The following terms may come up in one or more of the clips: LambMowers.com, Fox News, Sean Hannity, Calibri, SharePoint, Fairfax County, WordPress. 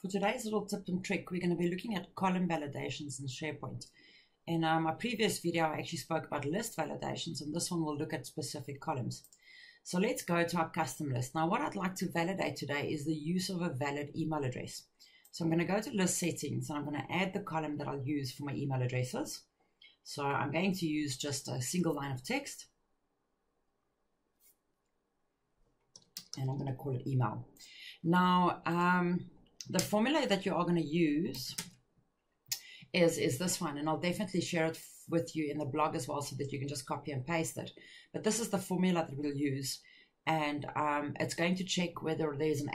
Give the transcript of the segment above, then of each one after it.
For today's little tip and trick, we're going to be looking at column validations in SharePoint. In my previous video, I actually spoke about list validations, and this one will look at specific columns. So let's go to our custom list. Now, what I'd like to validate today is the use of a valid email address. So I'm going to go to list settings, and I'm going to add the column that I'll use for my email addresses. So I'm going to use just a single line of text, and I'm going to call it email. Now, the formula that you are going to use is this one, and I'll definitely share it with you in the blog as well so that you can just copy and paste it. But this is the formula that we'll use, and it's going to check whether there's an @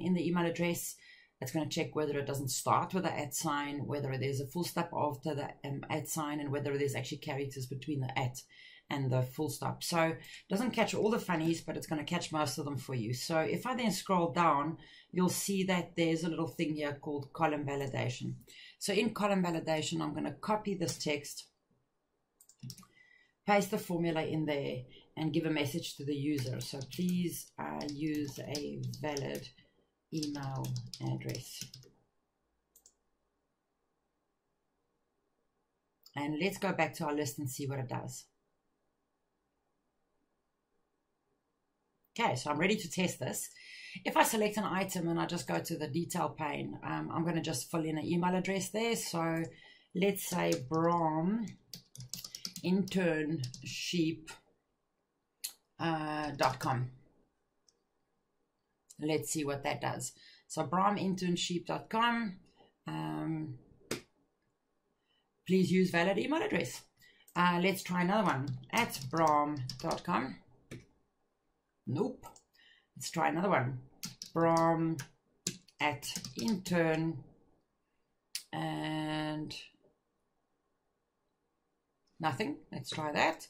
in the email address. It's going to check whether it doesn't start with the @, whether there's a full stop after the @ and whether there's actually characters between the @ and the full stop. So it doesn't catch all the funnies, but it's going to catch most of them for you. So if I then scroll down, you'll see that there's a little thing here called column validation. So in column validation, I'm going to copy this text, paste the formula in there, and give a message to the user. So please use a valid email address. And let's go back to our list and see what it does. Okay, so I'm ready to test this. If I select an item and I just go to the detail pane, I'm going to just fill in an email address there. So let's say Brom internship.com. Let's see what that does. So braminternship.com. Please use valid email address. Let's try another one at bram.com. Nope. Let's try another one. Bram at intern, and nothing. Let's try that.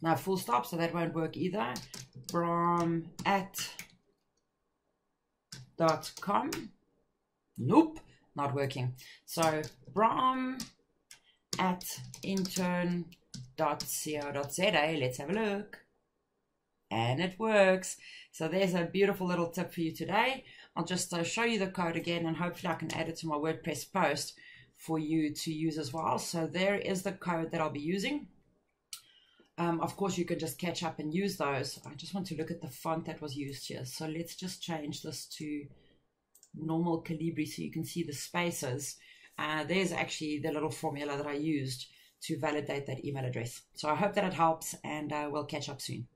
Now full stop, so that won't work either. Bram at .com. Nope, not working. So Bram at intern.co.za. Let's have a look. And it works. So there's a beautiful little tip for you today. I'll just show you the code again, and hopefully I can add it to my WordPress post for you to use as well. So there is the code that I'll be using. Of course, you can just catch up and use those. I just want to look at the font that was used here. So let's just change this to normal Calibri so you can see the spaces. There's actually the little formula that I used to validate that email address. So I hope that it helps, and we'll catch up soon.